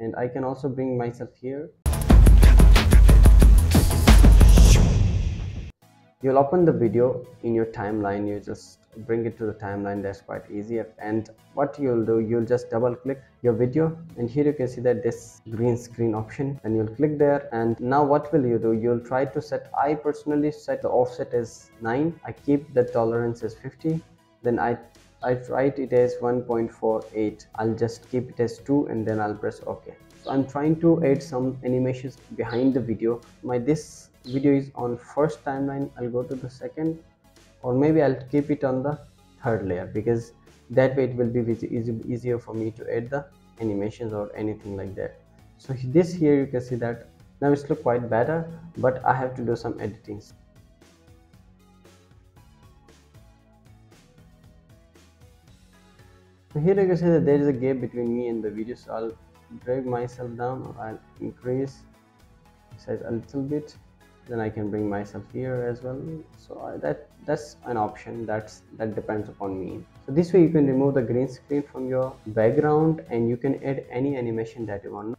and I can also bring myself here. You'll open the video in your timeline. You just bring it to the timeline. That's quite easy. And what you'll do, you'll just double click your video, and here you can see that this green screen option, and you'll click there. And now what will you do? You'll try to set, I personally set the offset as 9. I keep the tolerance as 50. Then I write it as 1.48. I'll just keep it as 2, and then I'll press OK. So I'm trying to add some animations behind the video. This video is on first timeline. I'll go to the second, or maybe I'll keep it on the third layer, because that way it will be easier for me to add the animations or anything like that. So this here you can see that now it's look quite better, but I have to do some editing. So here you can see that there is a gap between me and the video, so I'll drag myself down, or I'll increase size a little bit. Then I can bring myself here as well. So that's an option that depends upon me. So this way you can remove the green screen from your background, and you can add any animation that you want.